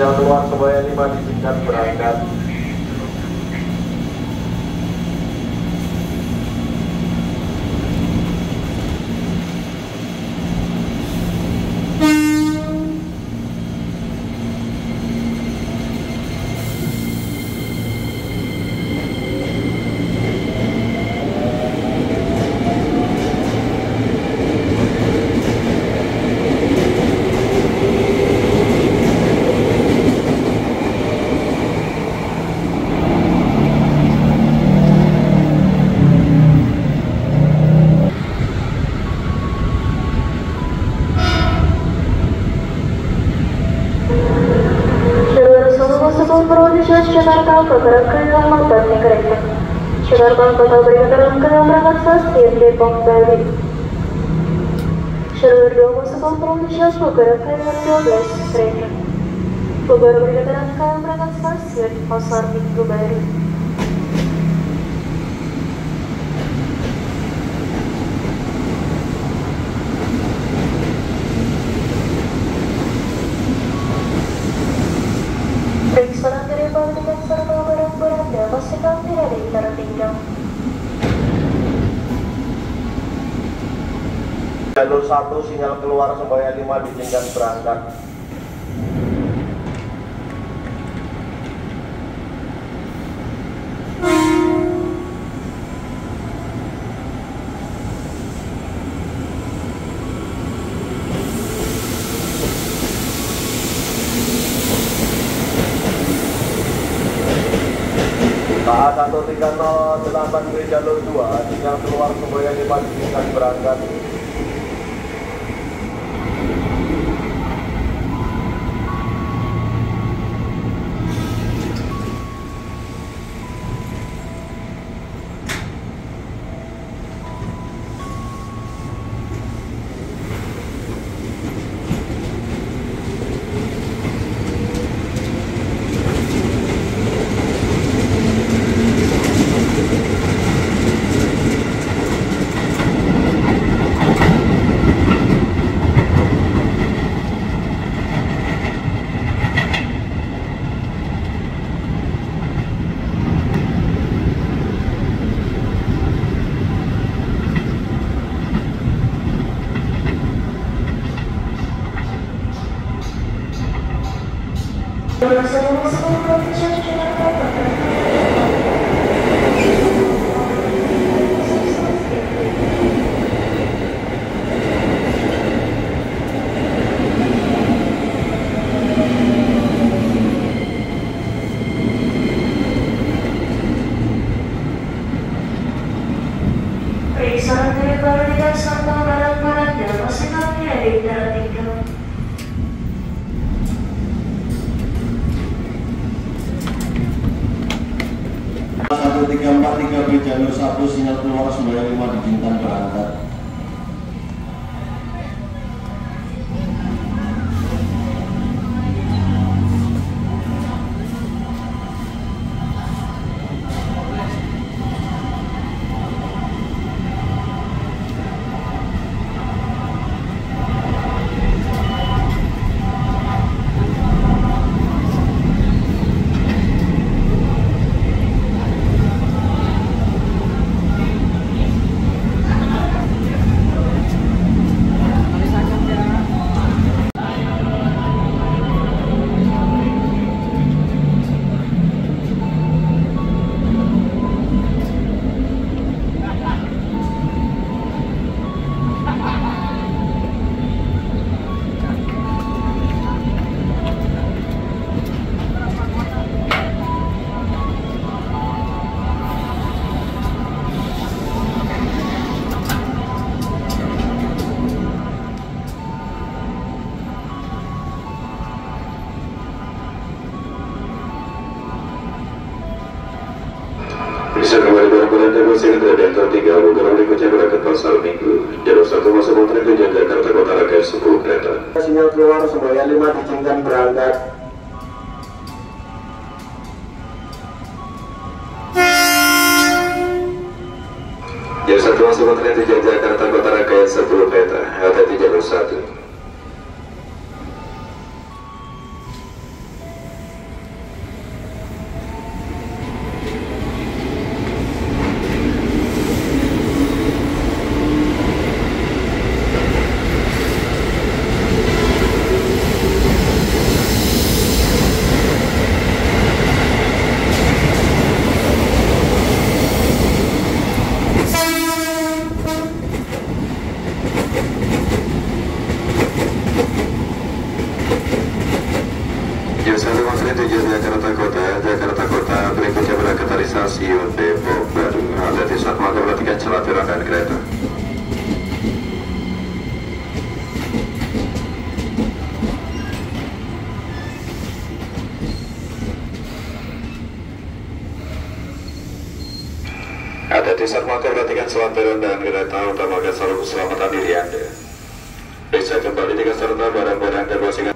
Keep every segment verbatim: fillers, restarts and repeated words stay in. yang keluar sebaya lima disingkat berangkat. Gerbang Kota Berinteran Kerang Berangkat Stasiun Depok Bali. Seluruh dua sekolah provinsi bergerak ke nomor dua belas training. Bogor Berinteran Kerang Berangkat Stasiun Pasar Minggu Bali. Periksa dari pemeriksaan serta barang-barang dapat sedang tidak ada intara tinggal. Jalur satu sinyal keluar sebaya lima ditingkat berangkat. K tiga nol delapan B jalur dua, sinyal keluar sebaya lima ditingkat berangkat. tiga empat tiga B jalur satu sinyal keluar sebaya lima ditingkat berangkat. Sinyal keluar sebaya lima ditingkat berangkat. Jasa dua sebutnya tujuh Jakarta Kota Raya sepuluh kereta, halte jalur satu. Jurusan lima puluh tujuh Jakarta Kota, Jakarta Kota berikutnya berangkat dari stasiun Depok Baru. Ada di saat maka bertiga celah perakan kereta. Ada di saat maka perhatikan celah perakan kereta, utamakan selalu keselamatan diri Anda. Bisa kembali tiga serta barang-barang dan postingan.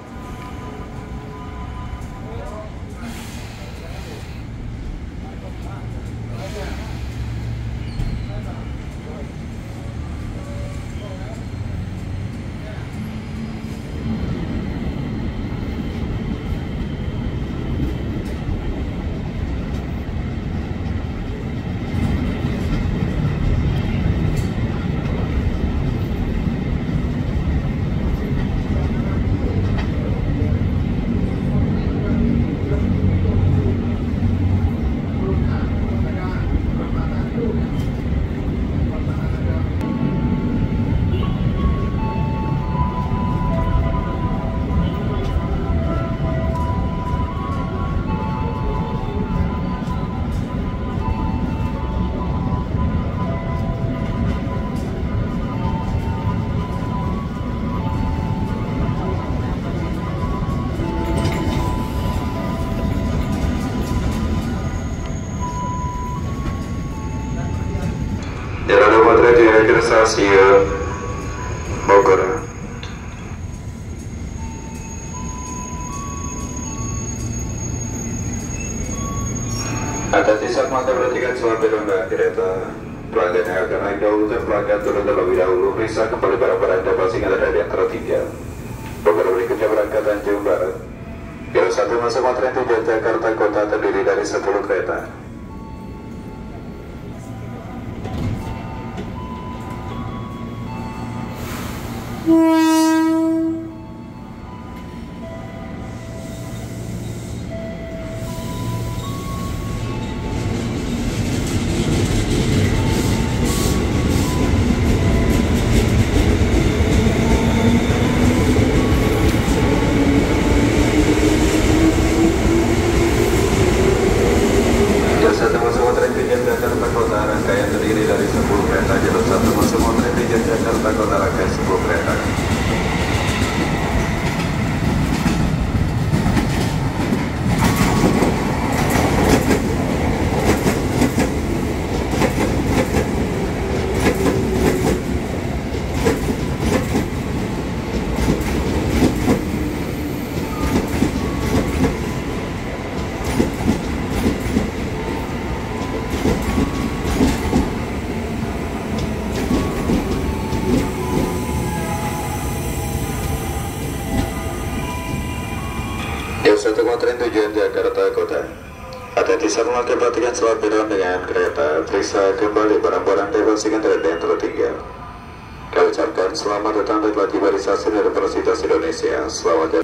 Stasiun Bogor. Ada tisak mata perhatikan suara peronda kereta. Pelanggan yang akan naik dahulu dan pelanggan turun terlebih dahulu. Periksa kembali barang-barang dan pasang ada di antara tiga. Bogor berikutnya berangkat Tanjung Barat. Kira satu masuk materi tujuan Jakarta Kota terdiri dari sepuluh kereta. Tren tujuan Jakarta Kota. Ada tisan melakukan perhatikan selat peron dengan kereta. Periksa kembali barang-barang depansikan terhadap yang tertinggal. Kami ucapkan selamat datang dan telah tiba di stasiun Universitas Indonesia. Selamat datang.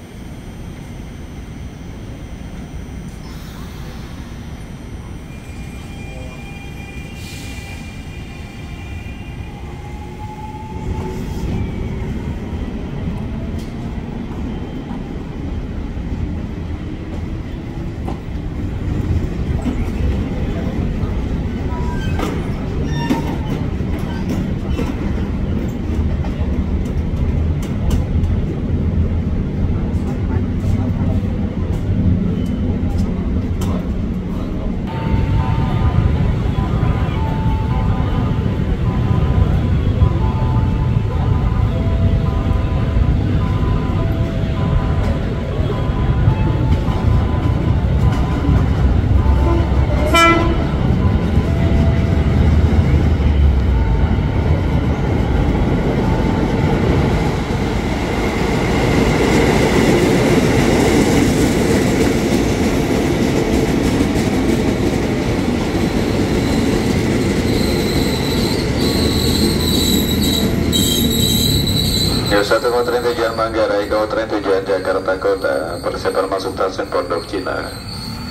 Tren tujuan Manggarai, kau tren tujuan Jakarta Kota, persiapan masuk stasiun Pondok Cina.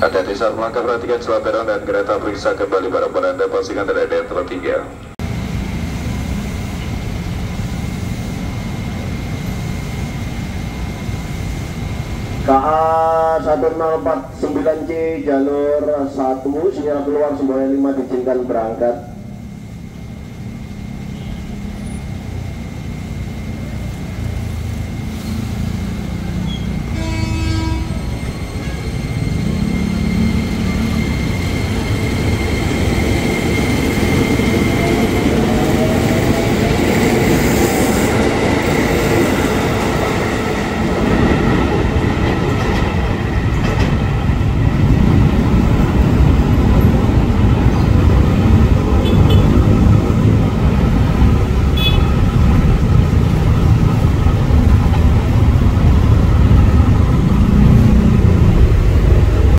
Ada di saat melangkah perhatikan celah peron dan kereta, periksa kembali barang-barang Anda, pastikan tidak ada yang tertinggal. K A satu satu nol empat sembilan C jalur satu, sinyal keluar sembilan lima dijinkan berangkat.